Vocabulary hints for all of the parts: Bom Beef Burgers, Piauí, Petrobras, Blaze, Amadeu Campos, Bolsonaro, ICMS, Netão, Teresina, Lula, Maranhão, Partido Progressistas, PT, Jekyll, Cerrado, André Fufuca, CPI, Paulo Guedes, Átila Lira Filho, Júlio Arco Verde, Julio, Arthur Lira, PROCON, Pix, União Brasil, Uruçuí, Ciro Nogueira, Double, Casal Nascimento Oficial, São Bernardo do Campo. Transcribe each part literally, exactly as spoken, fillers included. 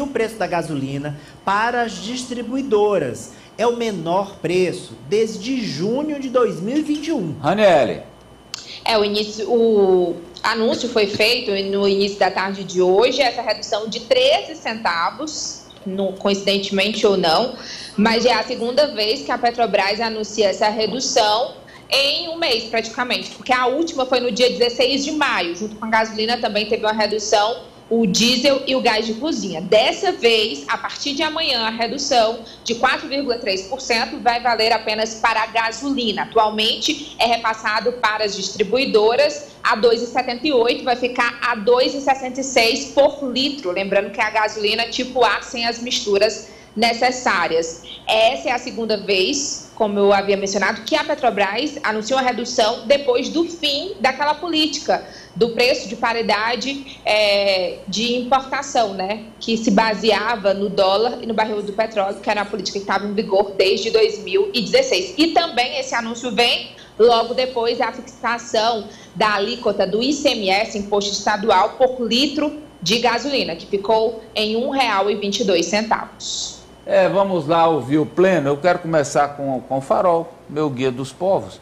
o preço da gasolina para as distribuidoras. É o menor preço desde junho de dois mil e vinte e um. Ranieri. É, o início, o anúncio foi feito no início da tarde de hoje, essa redução de treze centavos, no, coincidentemente ou não, mas é a segunda vez que a Petrobras anuncia essa redução em um mês praticamente, porque a última foi no dia dezesseis de maio, junto com a gasolina também teve uma redução, o diesel e o gás de cozinha. Dessa vez, a partir de amanhã, a redução de quatro vírgula três por cento vai valer apenas para a gasolina. Atualmente, é repassado para as distribuidoras a dois reais e setenta e oito centavos, vai ficar a dois reais e sessenta e seis centavos por litro. Lembrando que é a gasolina tipo A, sem as misturas necessárias. Essa é a segunda vez, como eu havia mencionado, que a Petrobras anunciou a redução depois do fim daquela política do preço de paridade é, de importação, né? Que se baseava no dólar e no barril do petróleo, que era uma política que estava em vigor desde dois mil e dezesseis. E também esse anúncio vem logo depois da fixação da alíquota do I C M S, Imposto Estadual, por litro de gasolina, que ficou em um real e vinte e dois centavos. É, vamos lá ouvir o Pleno. Eu quero começar com, com o Farol, meu guia dos povos.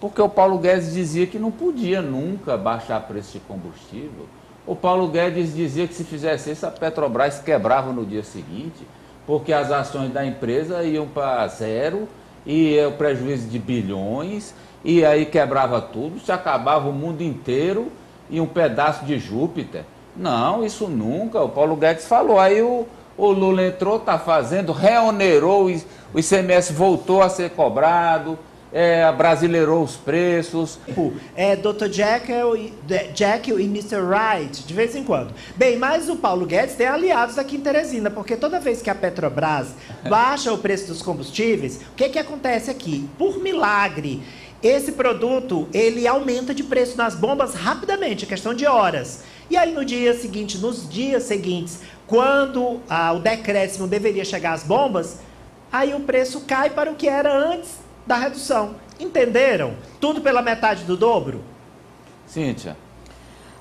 Porque o Paulo Guedes dizia que não podia nunca baixar preço de combustível. O Paulo Guedes dizia que se fizesse isso, a Petrobras quebrava no dia seguinte, porque as ações da empresa iam para zero, e o prejuízo de bilhões, e aí quebrava tudo, se acabava o mundo inteiro e um pedaço de Júpiter. Não, isso nunca, o Paulo Guedes falou. Aí o, o Lula entrou, está fazendo, reonerou, o I C M S voltou a ser cobrado, É, abrasileirou os preços. É, doutor Jekyll e, Jekyll e mister Wright, de vez em quando. Bem, mas o Paulo Guedes tem aliados aqui em Teresina, porque toda vez que a Petrobras baixa o preço dos combustíveis, o que que acontece aqui? Por milagre, esse produto, ele aumenta de preço nas bombas rapidamente, é questão de horas. E aí no dia seguinte, nos dias seguintes, quando ah, o decréscimo deveria chegar às bombas, aí o preço cai para o que era antes da redução. Entenderam? Tudo pela metade do dobro? Cíntia.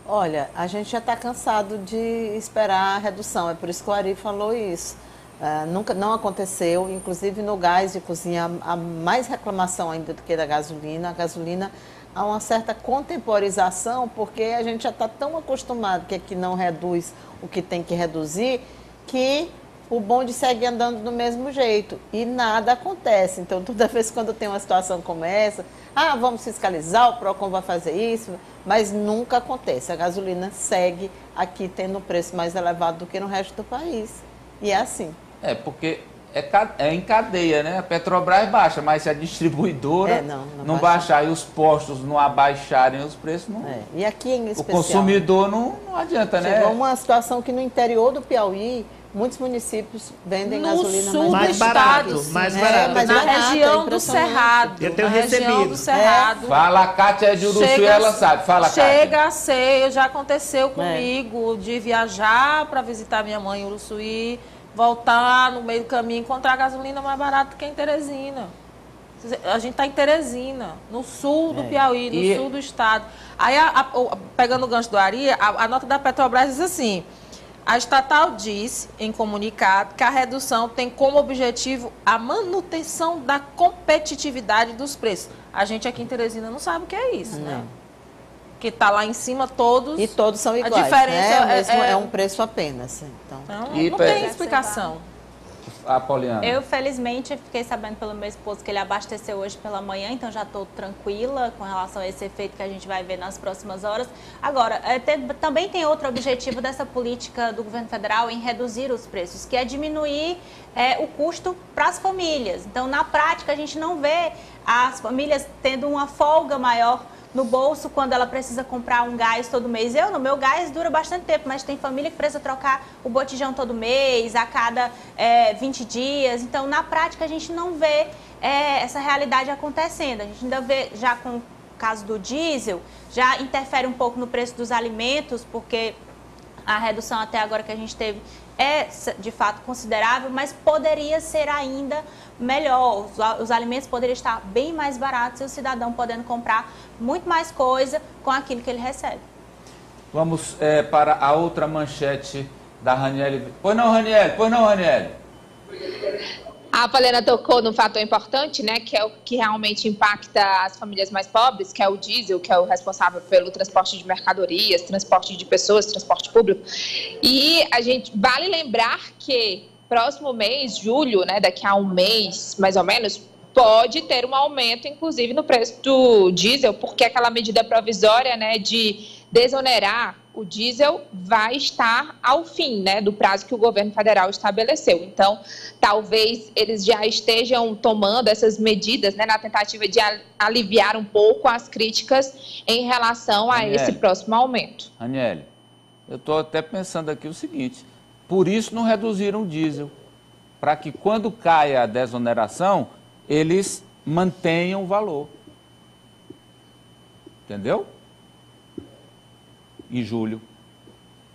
Olha, a gente já está cansado de esperar a redução, é por isso que o Ari falou isso. Uh, nunca, não aconteceu, inclusive no gás de cozinha, há mais reclamação ainda do que da gasolina. A gasolina há uma certa contemporização, porque a gente já está tão acostumado que aqui não reduz o que tem que reduzir, que o bonde segue andando do mesmo jeito e nada acontece. Então, toda vez quando tem uma situação como essa, ah, vamos fiscalizar, o PROCON vai fazer isso, mas nunca acontece. A gasolina segue aqui tendo um preço mais elevado do que no resto do país. E é assim. É, porque é, é em cadeia, né? A Petrobras baixa, mas se a distribuidora é, não, não, não baixar e os postos não abaixarem os preços, não. É. E aqui em especial, o consumidor não, não adianta, chegou, né? Chegou uma situação que no interior do Piauí, muitos municípios vendem no gasolina sul mais, mais barato, estado, mais barato. É, mais na barato, região é do Cerrado. Eu tenho recebido. Cerrado, é. Fala, Cátia de Uruçuí, chega, ela sabe. Fala, chega Cátia. A ser, já aconteceu comigo, é. de viajar para visitar minha mãe em Uruçuí, voltar no meio do caminho, encontrar gasolina mais barata que em Teresina. A gente está em Teresina, no sul do é. Piauí, no e... sul do estado. Aí, a, a, a, pegando o gancho do Ari, a, a nota da Petrobras diz assim: a estatal diz, em comunicado, que a redução tem como objetivo a manutenção da competitividade dos preços. A gente aqui em Teresina não sabe o que é isso, não. né? Que está lá em cima todos... E todos são iguais, a diferença né? é, é, é... é um preço apenas. Então, então e, não tem explicação. Ah, Pauliana. Eu, felizmente, fiquei sabendo pelo meu esposo que ele abasteceu hoje pela manhã, então já estou tranquila com relação a esse efeito que a gente vai ver nas próximas horas. Agora, é, te, também tem outro objetivo dessa política do governo federal em reduzir os preços, que é diminuir é, o custo para as famílias. Então, na prática, a gente não vê as famílias tendo uma folga maior no bolso quando ela precisa comprar um gás todo mês. Eu, no meu gás, dura bastante tempo, mas tem família que precisa trocar o botijão todo mês, a cada é, vinte dias. Então, na prática, a gente não vê é, essa realidade acontecendo. A gente ainda vê, já com o caso do diesel, já interfere um pouco no preço dos alimentos, porque a redução até agora que a gente teve é, de fato, considerável, mas poderia ser ainda melhor. Os, os alimentos poderiam estar bem mais baratos e o cidadão podendo comprar muito mais coisa com aquilo que ele recebe. Vamos é, para a outra manchete da Ranieri. Pois não, Ranieri, pois não, Ranieri. A Valena tocou num fator importante, né, que é o que realmente impacta as famílias mais pobres, que é o diesel, que é o responsável pelo transporte de mercadorias, transporte de pessoas, transporte público. E a gente vale lembrar que próximo mês, julho, né, daqui a um mês, mais ou menos, pode ter um aumento, inclusive, no preço do diesel, porque aquela medida provisória, né, de desonerar o diesel vai estar ao fim, né, do prazo que o governo federal estabeleceu. Então, talvez eles já estejam tomando essas medidas, né, na tentativa de aliviar um pouco as críticas em relação a esse próximo aumento. Aniele, eu estou até pensando aqui o seguinte, por isso não reduziram o diesel, para que quando caia a desoneração, eles mantenham o valor. Entendeu? Em julho,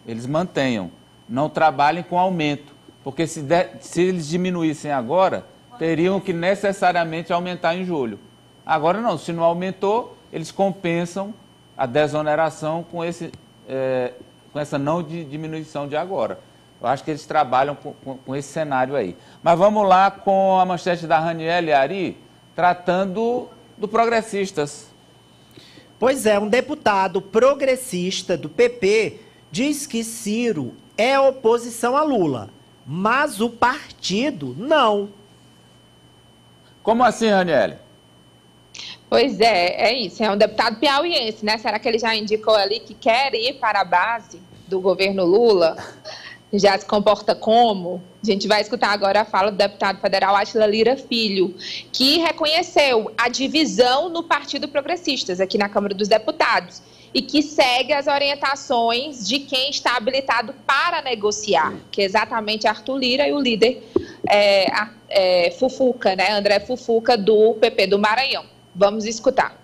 eles mantenham, não trabalhem com aumento, porque se, de, se eles diminuíssem agora, teriam que necessariamente aumentar em julho. Agora não, se não aumentou, eles compensam a desoneração com, esse, é, com essa não de diminuição de agora. Eu acho que eles trabalham com, com, com esse cenário aí. Mas vamos lá com a manchete da Raniele Ari, tratando do Progressistas. Pois é, um deputado progressista do P P diz que Ciro é oposição a Lula, mas o partido não. Como assim, Raniele? Pois é, é isso, é um deputado piauiense, né? Será que ele já indicou ali que quer ir para a base do governo Lula? Já se comporta como? A gente vai escutar agora a fala do deputado federal Átila Lira Filho, que reconheceu a divisão no Partido Progressistas aqui na Câmara dos Deputados e que segue as orientações de quem está habilitado para negociar, que é exatamente Arthur Lira e o líder é, é, Fufuca, né? André Fufuca, do P P do Maranhão. Vamos escutar.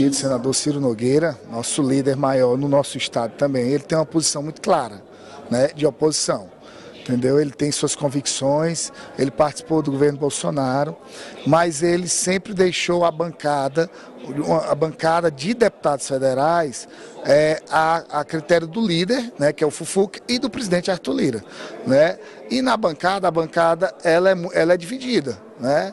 O senador Ciro Nogueira, nosso líder maior no nosso estado também, ele tem uma posição muito clara, né, de oposição, entendeu? Ele tem suas convicções, ele participou do governo Bolsonaro, mas ele sempre deixou a bancada, a bancada de deputados federais é, a, a critério do líder, né, que é o Fufuca, e do presidente Arthur Lira, né? E na bancada, a bancada ela é, ela é dividida, né?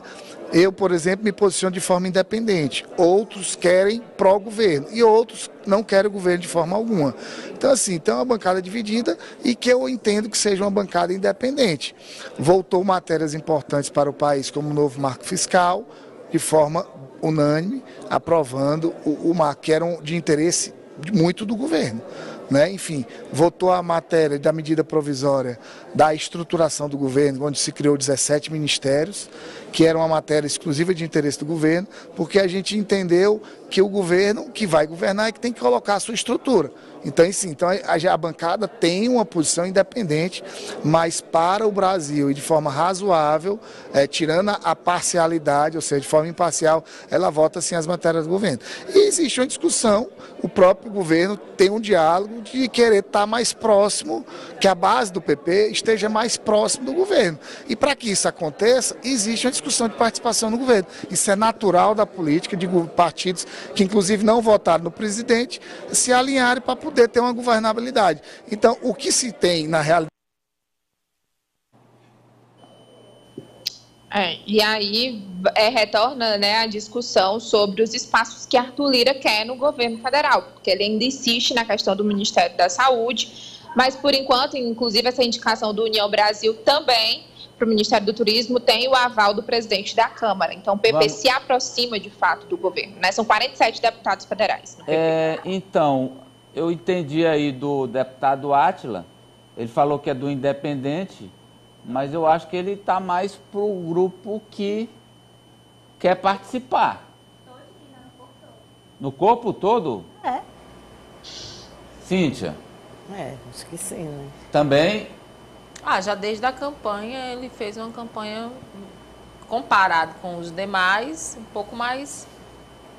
Eu, por exemplo, me posiciono de forma independente. Outros querem pró-governo e outros não querem o governo de forma alguma. Então, assim, então é uma bancada dividida e que eu entendo que seja uma bancada independente. Voltou matérias importantes para o país, como o novo marco fiscal, de forma unânime, aprovando o, o marco, que era um, de interesse muito do governo. Né? Enfim, votou a matéria da medida provisória da estruturação do governo, onde se criou dezessete ministérios, que era uma matéria exclusiva de interesse do governo, porque a gente entendeu que o governo que vai governar é que tem que colocar a sua estrutura. Então, sim, então a, a bancada tem uma posição independente, mas para o Brasil e de forma razoável, é, tirando a, a parcialidade, ou seja, de forma imparcial, ela vota sim as matérias do governo. E existe uma discussão, o próprio governo tem um diálogo de querer estar mais próximo, que a base do P P esteja mais próximo do governo. E para que isso aconteça, existe uma discussão de participação no governo. Isso é natural da política, de partidos que inclusive não votaram no presidente, se alinharem para poder ter uma governabilidade. Então, o que se tem na realidade... É, e aí é, retorna, né, a discussão sobre os espaços que Arthur Lira quer no governo federal, porque ele ainda insiste na questão do Ministério da Saúde, mas por enquanto, inclusive essa indicação do União Brasil também para o Ministério do Turismo tem o aval do presidente da Câmara. Então o P P Vamos. se aproxima de fato do governo, né? São quarenta e sete deputados federais. É, então, eu entendi aí do deputado Átila, ele falou que é do independente, mas eu acho que ele está mais para o grupo que quer participar. No corpo todo? É. Cíntia? É, acho que sim, né? Também? Ah, já desde a campanha, ele fez uma campanha, comparado com os demais, um pouco mais,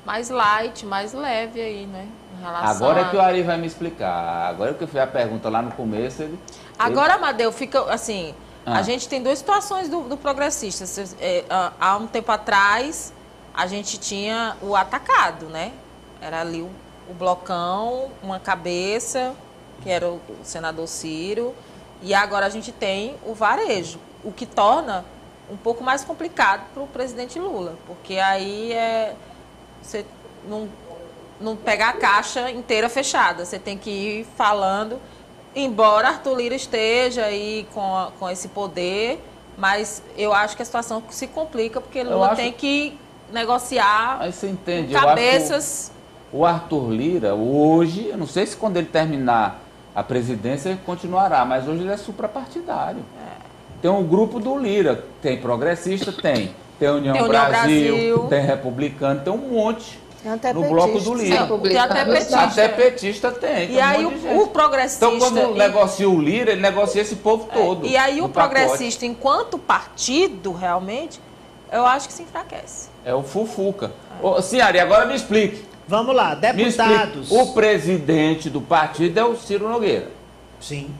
mais light, mais leve aí, né? Em relação agora a... é que o Ari vai me explicar. Agora que eu fiz a pergunta lá no começo, ele... Agora, ele... Amadeu, fica assim... A gente tem duas situações do, do progressista. Há um tempo atrás, a gente tinha o atacado, né? Era ali o, o blocão, uma cabeça, que era o senador Ciro, e agora a gente tem o varejo, o que torna um pouco mais complicado para o presidente Lula, porque aí é você não, não pegar a caixa inteira fechada, você tem que ir falando, embora Arthur Lira esteja aí com, a, com esse poder, mas eu acho que a situação se complica, porque Lula acho... tem que negociar aí você entende, cabeças... O Arthur Lira, hoje, eu não sei se quando ele terminar a presidência ele continuará, mas hoje ele é suprapartidário. É. Tem um grupo do Lira, tem progressista, tem, tem União, tem União Brasil, Brasil, tem republicano, tem um monte até no bloco do Lira. Tem até petista. Até petista tem. E tem aí um o, o progressista... Então quando e... negocia o Lira, ele negocia esse povo todo. É. E aí o progressista, pacote. enquanto partido, realmente, eu acho que se enfraquece. É o Fufuca. É. Ô, Ciara, agora me explique. Vamos lá, deputados. O presidente do partido é o Ciro Nogueira. Sim.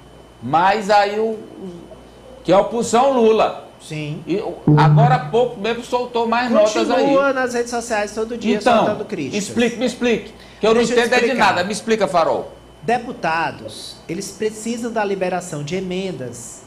Mas aí o... que é a oposição Lula. Sim. E agora há pouco mesmo soltou mais Continua notas aí. Continua nas redes sociais todo dia então, soltando críticas. Explique, me explique. Que eu Deixa não entendo eu de nada. Me explica, Farol. Deputados, eles precisam da liberação de emendas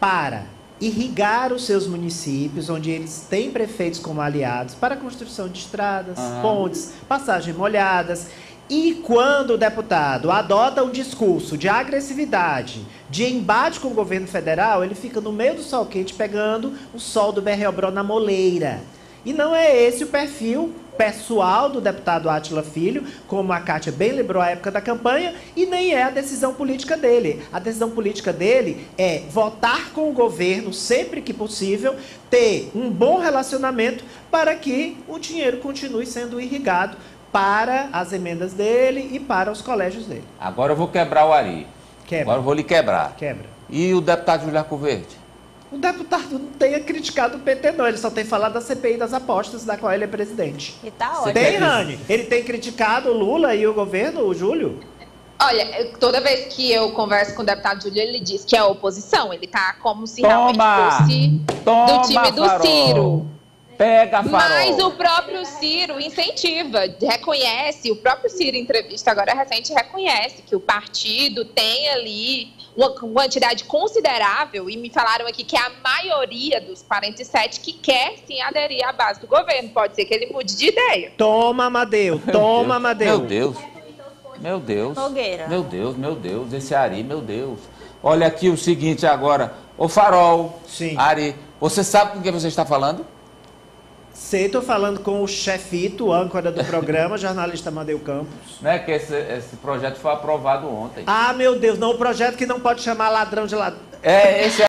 para irrigar os seus municípios, onde eles têm prefeitos como aliados, para a construção de estradas, ah. pontes, passagens molhadas. E quando o deputado adota um discurso de agressividade, de embate com o governo federal, ele fica no meio do sol quente pegando o sol do berreobró na moleira. E não é esse o perfil pessoal do deputado Átila Filho, como a Kátia bem lembrou à época da campanha, e nem é a decisão política dele. A decisão política dele é votar com o governo sempre que possível, ter um bom relacionamento para que o dinheiro continue sendo irrigado para as emendas dele e para os colégios dele. Agora eu vou quebrar o Ari. Quebra. Agora eu vou lhe quebrar. Quebra. E o deputado Júlio Arco Verde? O deputado não tenha criticado o P T, não. Ele só tem falado da C P I das apostas, da qual ele é presidente. E tá ótimo. Tem, Rani. Ele tem criticado o Lula e o governo, o Júlio? Olha, toda vez que eu converso com o deputado Júlio, ele diz que é oposição. Ele tá como se Toma! realmente fosse Toma, do time do Farol. Ciro. Pega, Farol. Mas o próprio Ciro incentiva, reconhece, o próprio Ciro, em entrevista agora recente, reconhece que o partido tem ali uma quantidade considerável, e me falaram aqui que é a maioria dos quarenta e sete que quer sim aderir à base do governo. Pode ser que ele mude de ideia. Toma, Amadeu, toma, Amadeu. Meu Deus, meu Deus, meu Deus, meu Deus, esse Ari, meu Deus. Olha aqui o seguinte agora, ô Farol, sim. Ari, você sabe com quem você está falando? Sei, estou falando com o chefito, âncora do programa, jornalista Amadeu Campos. Né, que esse, esse projeto foi aprovado ontem. Ah, meu Deus, não, o projeto que não pode chamar ladrão de ladrão. É, esse é...